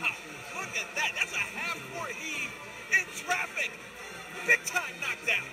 Wow, look at that. That's a half-court heave in traffic. Big time knockdown.